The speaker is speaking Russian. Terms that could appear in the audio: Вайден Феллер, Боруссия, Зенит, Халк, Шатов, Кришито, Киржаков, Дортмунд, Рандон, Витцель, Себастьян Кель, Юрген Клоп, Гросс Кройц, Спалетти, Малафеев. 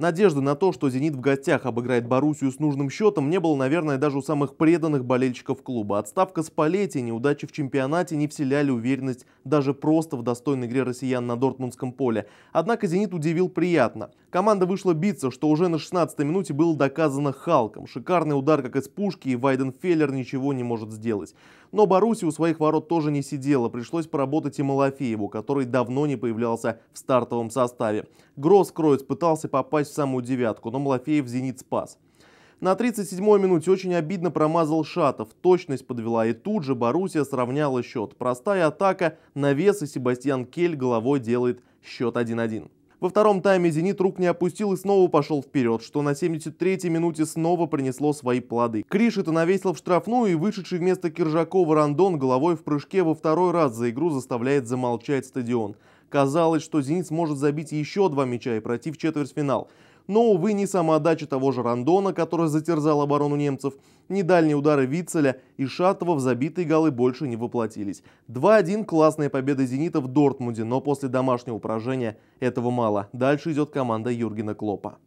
Надежды на то, что «Зенит» в гостях обыграет «Боруссию» с нужным счетом, не было, наверное, даже у самых преданных болельщиков клуба. Отставка Спалетти, неудачи в чемпионате не вселяли уверенность даже просто в достойной игре россиян на дортмундском поле. Однако «Зенит» удивил приятно. Команда вышла биться, что уже на 16-й минуте было доказано Халком. Шикарный удар, как из пушки, и Вайден Феллер ничего не может сделать. Но «Боруссия» у своих ворот тоже не сидела. Пришлось поработать и Малафееву, который давно не появлялся в стартовом составе. Гросс Кройц пытался попасть в самую девятку, но Малафеев «Зенит» спас. На 37-й минуте очень обидно промазал Шатов. Точность подвела, и тут же «Боруссия» сравняла счет. Простая атака, навес, и Себастьян Кель головой делает счет 1-1. Во втором тайме «Зенит» рук не опустил и снова пошел вперед, что на 73-й минуте снова принесло свои плоды. Кришито навесил в штрафную, и вышедший вместо Киржакова Рандон головой в прыжке во второй раз за игру заставляет замолчать стадион. Казалось, что «Зенит» сможет забить еще два мяча и пройти в четвертьфинал. Но, увы, ни самоотдача того же Рандона, который затерзал оборону немцев, ни дальние удары Витцеля и Шатова в забитые голы больше не воплотились. 2-1 – классная победа «Зенита» в Дортмунде, но после домашнего поражения этого мало. Дальше идет команда Юргена Клопа.